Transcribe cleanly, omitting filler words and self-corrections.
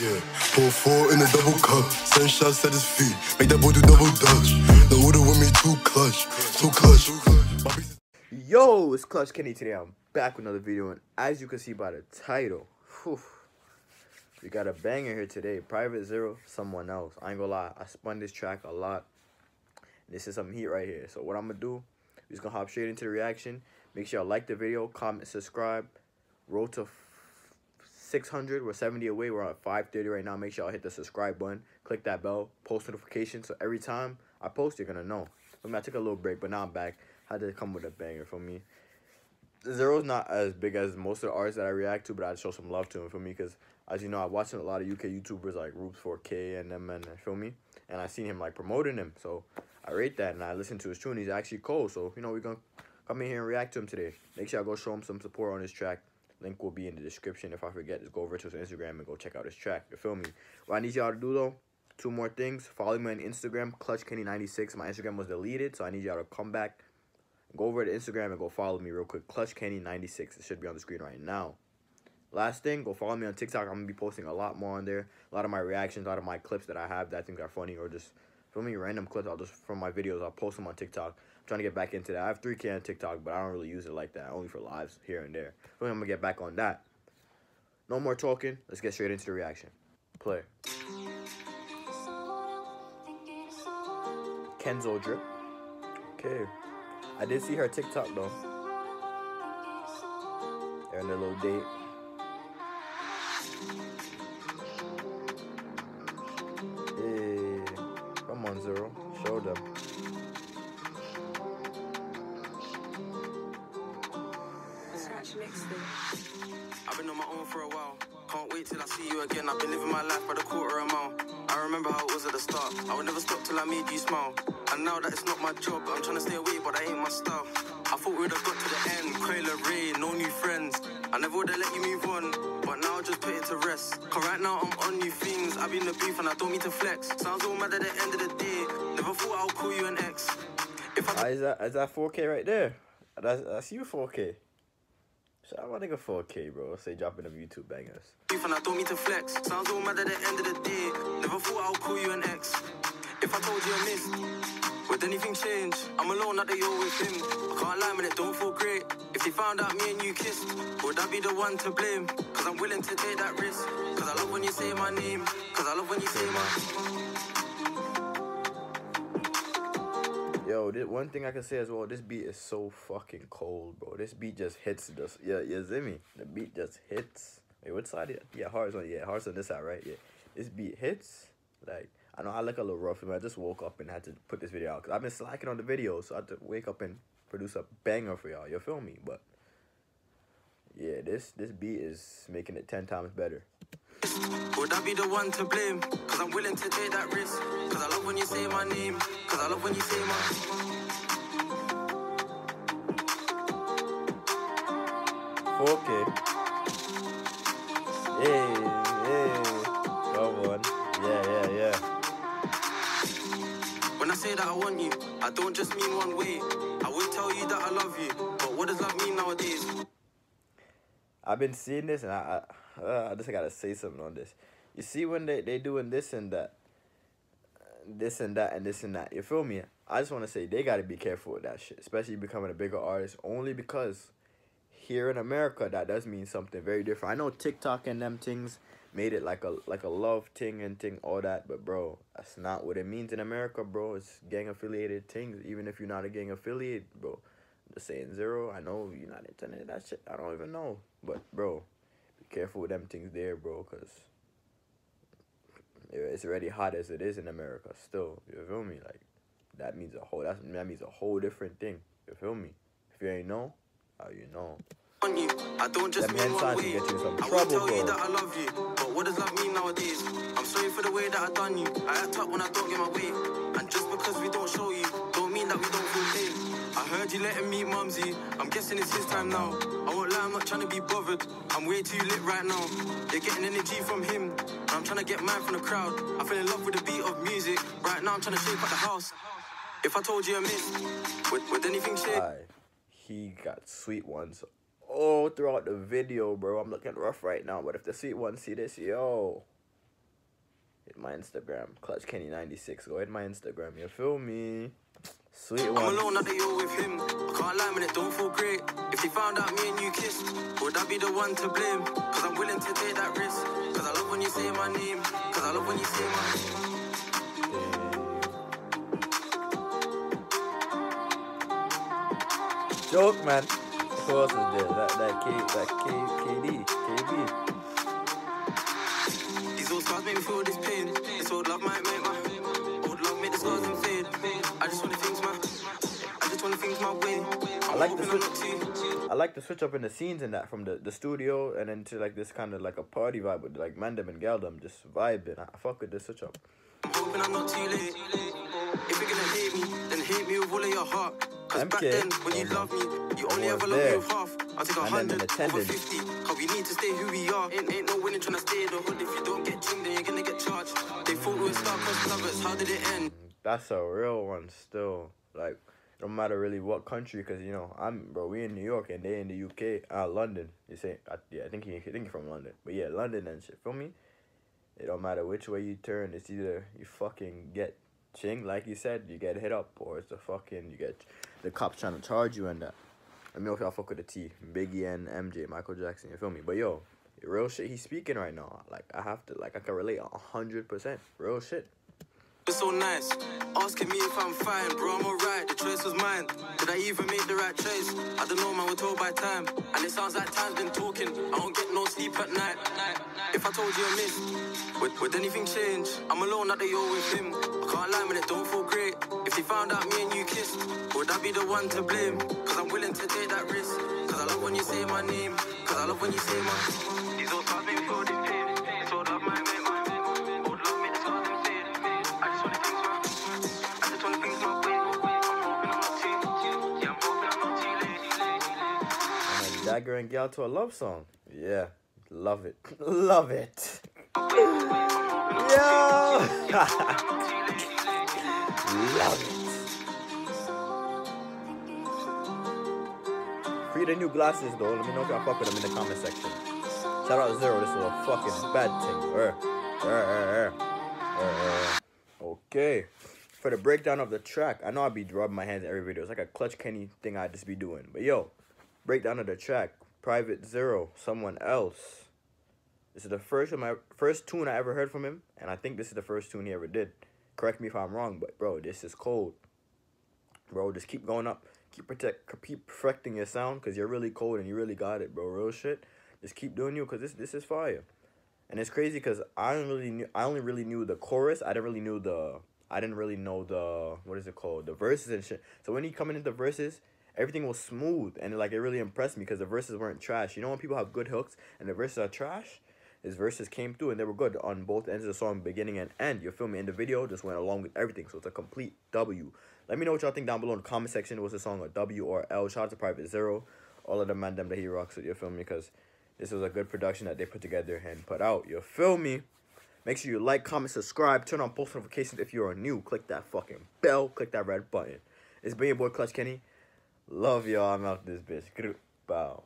Yeah, pour four in a double cup, send shots at his feet, make that boy do double dutch. The order with me too clutch, so clutch. Yo, it's Clutch Kenny. Today I'm back with another video, and as you can see by the title, whew, we got a banger here today. Private Zero, Someone Else. I ain't gonna lie, I spun this track a lot. This is some heat right here. So what I'm gonna do, we're just gonna hop straight into the reaction. Make sure y'all like the video, comment, subscribe. Road to 600, we're 70 away, we're at 530 right now. Make sure y'all hit the subscribe button, click that bell, post notification, so every time I post, you're gonna know. I mean, I took a little break, but now I'm back. Had to come with a banger for me. Zero's not as big as most of the artists that I react to, but I show some love to him for me, because as you know, I'm watching a lot of UK YouTubers like Roops 4k and them, and feel me, and I seen him like promoting him, so I rate that, and I listen to his tune. He's actually cold, so you know we're gonna come in here and react to him today. Make sure I go show him some support on his track. Link will be in the description. If I forget, just go over to his Instagram and go check out his track. You feel me? What I need y'all to do, though, two more things. Follow me on Instagram, ClutchKenny96. My Instagram was deleted, so I need y'all to come back. Go over to Instagram and go follow me real quick. ClutchKenny96. It should be on the screen right now. Last thing, go follow me on TikTok. I'm going to be posting a lot more on there. A lot of my reactions, a lot of my clips that I have that I think are funny, or just, feel me, random clips from my videos. I'll post them on TikTok. Trying to get back into that. I have 3K on TikTok, but I don't really use it like that. Only for lives here and there. So I'm gonna get back on that. No more talking. Let's get straight into the reaction. Play. Kenzo drip. Okay. I did see her TikTok though. They're on their little date. Hey. Come on, Zero. Show them. I've been on my own for a while. Can't wait till I see you again. I've been living my life by the quarter a mile. I remember how it was at the start. I would never stop till I made you smile. And now that it's not my job, I'm trying to stay away, but that ain't my style. I thought we'd have got to the end. Crayla Ray, no new friends. I never would have let you move on, but now I just put it to rest. Cause right now I'm on new things. I've been the beef and I don't need to flex. Sounds all mad at the end of the day. Never thought I'll call you an ex. Is that 4K right there? That's you 4K. Shout out my nigga 4K, bro. Say dropping them YouTube bangers. And I don't need to flex. Sounds all mad at the end of the day. Never thought I'll call you an ex. If I told you I missed, would anything change? I'm alone, not that you're with him. I can't lie, man, it don't feel great. If they found out me and you kissed, would I be the one to blame? Cause I'm willing to take that risk. Cause I love when you say my name. Cause I love when you say Yo, this one thing I can say as well, this beat is so fucking cold, bro. This beat just hits. Yeah, Zimmy. The beat just hits. Wait, what side? Yeah, Heart's on. Yeah, Heart's on this side, right? Yeah. This beat hits. Like, I know I look a little rough, but I just woke up and had to put this video out. Because I've been slacking on the video, so I had to wake up and produce a banger for y'all. You feel me? But, yeah, this beat is making it 10 times better. Would I be the one to blame? Cause I'm willing to take that risk. Cause I love when you say my name. Cause I love when you say my name. Okay. Hey, hey. Come on. Yeah. When I say that I want you, I don't just mean one way. I would tell you that I love you, but what does love mean nowadays? I've been seeing this, and I just gotta say something on this. You see when they doing this and that. You feel me? I just want to say they gotta be careful with that shit, especially becoming a bigger artist. Only because here in America, that does mean something very different. I know TikTok and them things made it like a love thing and thing all that, but bro, that's not what it means in America, bro. It's gang affiliated things. Even if you're not a gang affiliate, bro. I'm just saying, Zero. I know you're not into that shit. I don't even know, but bro. Careful with them things there, bro, because it's already hot as it is in America still. You feel me? Like, that means a whole different thing. You feel me? If you ain't know, how you know? I don't just mean one way. I will tell you that I love you, but what does that mean nowadays? I'm sorry for the way that I done you. I act up when I don't get my way. And just because we don't show you, don't mean that we don't feel pain. I heard you letting me mumsy. I'm guessing it's his time now. I won't lie, I'm not trying to be bothered. I'm way too lit right now. You're getting energy from him. And I'm trying to get mine from the crowd. I fell in love with the beat of music. Right now I'm trying to shape up the house. If I told you I missed, would anything change? He got sweet ones all throughout the video, bro. I'm looking rough right now. But if the sweet ones see this, yo. hit my Instagram, ClutchKenny96. Go hit my Instagram, you feel me? Sweet one. I'm alone, you're with him. Can't lie, man, it don't feel great. If he found out me and you kissed, would I be the one to blame? Cause I'm willing to take that risk. Cause I love when you say my name. Cause I love when you say my name. Joke, man. Who else is there? KB. These old scars make me feel this pain. This old love might make my old love make the scars and fade. I just wanna things my way. I like to switch up in the scenes and that, from the studio and then to like this kind of like a party vibe with like Mandem and Galdem just vibing. I fuck with the switch up. I'm hoping I'm not too late. If you're gonna hate me, then hate me with all of your heart. Cause back then, when you love me, you only ever love me with half. I take 100 over 50. Cause we need to stay who we are. Ain't no winning trying to stay in the hood. If you don't get chinged, then you're gonna get charged. They thought we were star-crossed lovers. How did it end? That's a real one still. Like, no matter really what country, cause you know, we in New York and they in the UK, London. You say, yeah, I think he's from London. But yeah, London and shit. Feel me? It don't matter which way you turn. It's either you fucking get ching, like you said, you get hit up, or it's the fucking, you get the cops trying to charge you and that. I mean, if y'all fuck with the T, Biggie and MJ, Michael Jackson, you feel me? But yo, real shit he's speaking right now, like I have to, like I can relate 100%, real shit. It's so nice, asking me if I'm fine, bro, I'm alright, the choice was mine. Did I even make the right choice? I don't know, man, we're told by time, and it sounds like time's been talking. I don't get no sleep at night. If I told you I missed, would anything change? I'm alone, not that you're with him. I can't lie, man, it don't feel great. If he found out me and you kissed, would I be the one to blame? Cause I'm willing to take that risk. Cause I love when you say my name. Cause I love when you say my name. These old scars make me feel this pain. This old love might make my name. Old love make the scars and fade. I just wanna things my way. I'm hoping I'm not too late. I'm a dagger and gal to a love song. Yeah, love it. Love it. Yo! Love it. Free the new glasses though. Let me know if y'all fuck with them in the comment section. Shout out Zero. This is a fucking bad thing. Okay. For the breakdown of the track, I know I be rubbing my hands in every video. It's like a Clutch Kenny thing I just be doing. But yo, breakdown of the track. Private Zero. Someone Else. This is the first tune I ever heard from him, and I think this is the first tune he ever did. Correct me if I'm wrong, but bro, this is cold. Bro, just keep going up. Keep perfecting your sound, because you're really cold and you really got it, bro. Real shit. Just keep doing you, because this is fire. And it's crazy because I only really knew the chorus. I didn't really know the what is it called? The verses and shit. So when he coming into the verses, everything was smooth and like it really impressed me because the verses weren't trash. You know when people have good hooks and the verses are trash? His verses came through and they were good on both ends of the song, beginning and end. You feel me? And the video just went along with everything, so it's a complete W. Let me know what y'all think down below in the comment section. Was the song a W or L? Shout out to Private Zero, all of the mandem that he rocks with. You feel me? Because this was a good production that they put together and put out. You feel me? Make sure you like, comment, subscribe, turn on post notifications if you are new. Click that fucking bell. Click that red button. It's been your boy Clutch Kenny. Love y'all. I'm out this bitch. Bow.